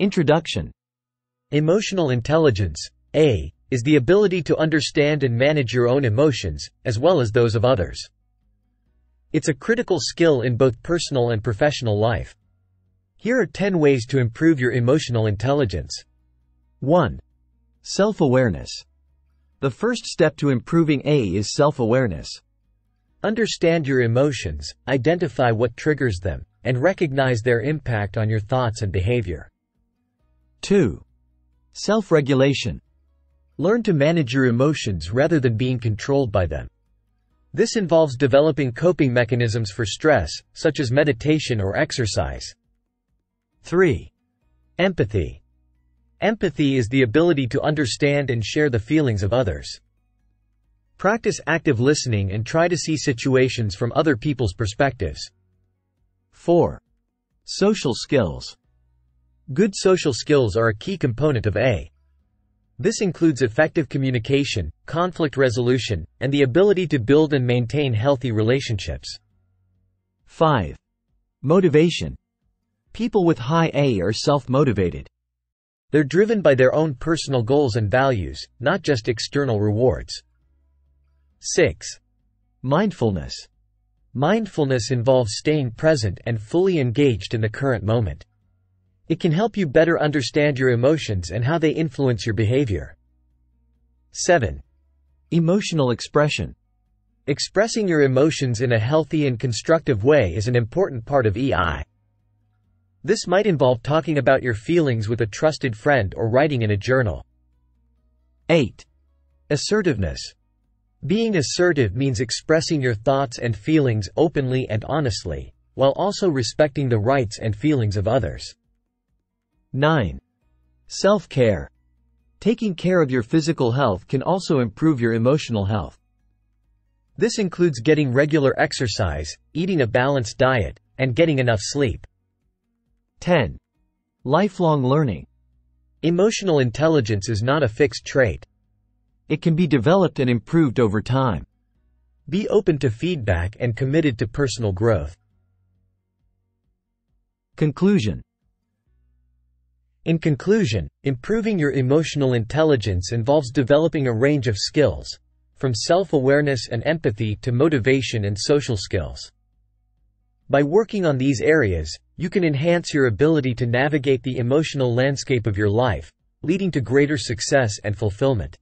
Introduction. Emotional intelligence, A, is the ability to understand and manage your own emotions, as well as those of others. It's a critical skill in both personal and professional life. Here are 10 ways to improve your emotional intelligence. 1. Self-awareness. The first step to improving A is self-awareness. Understand your emotions, identify what triggers them, and recognize their impact on your thoughts and behavior. 2. Self-regulation. Learn to manage your emotions rather than being controlled by them. This involves developing coping mechanisms for stress, such as meditation or exercise. 3. Empathy. Empathy is the ability to understand and share the feelings of others. Practice active listening and try to see situations from other people's perspectives. 4. Social skills. Good social skills are a key component of A. This includes effective communication, conflict resolution, and the ability to build and maintain healthy relationships. 5. Motivation. People with high A are self-motivated. They're driven by their own personal goals and values, not just external rewards. 6. Mindfulness. Mindfulness involves staying present and fully engaged in the current moment. It can help you better understand your emotions and how they influence your behavior. 7. Emotional expression. Expressing your emotions in a healthy and constructive way is an important part of EI. This might involve talking about your feelings with a trusted friend or writing in a journal. 8. Assertiveness. Being assertive means expressing your thoughts and feelings openly and honestly, while also respecting the rights and feelings of others. 9. Self-care. Taking care of your physical health can also improve your emotional health. This includes getting regular exercise, eating a balanced diet, and getting enough sleep. 10. Lifelong learning. Emotional intelligence is not a fixed trait. It can be developed and improved over time. Be open to feedback and committed to personal growth. Conclusion. In conclusion, improving your emotional intelligence involves developing a range of skills, from self-awareness and empathy to motivation and social skills. By working on these areas, you can enhance your ability to navigate the emotional landscape of your life, leading to greater success and fulfillment.